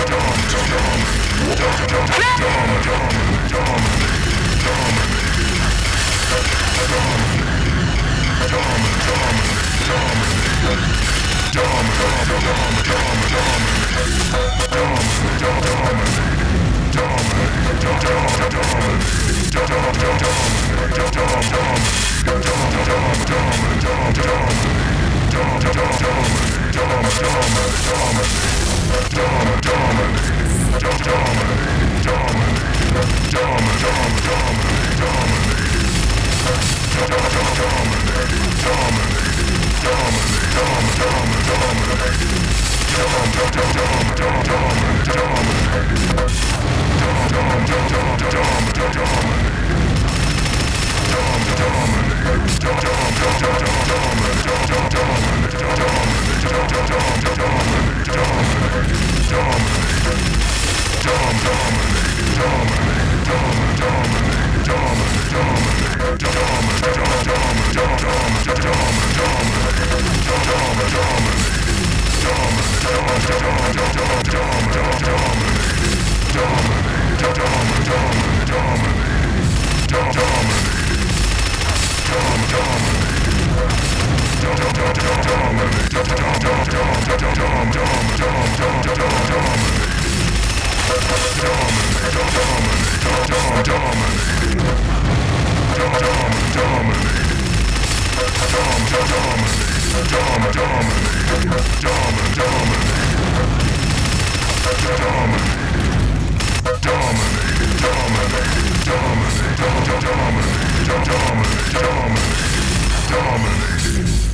Dominate.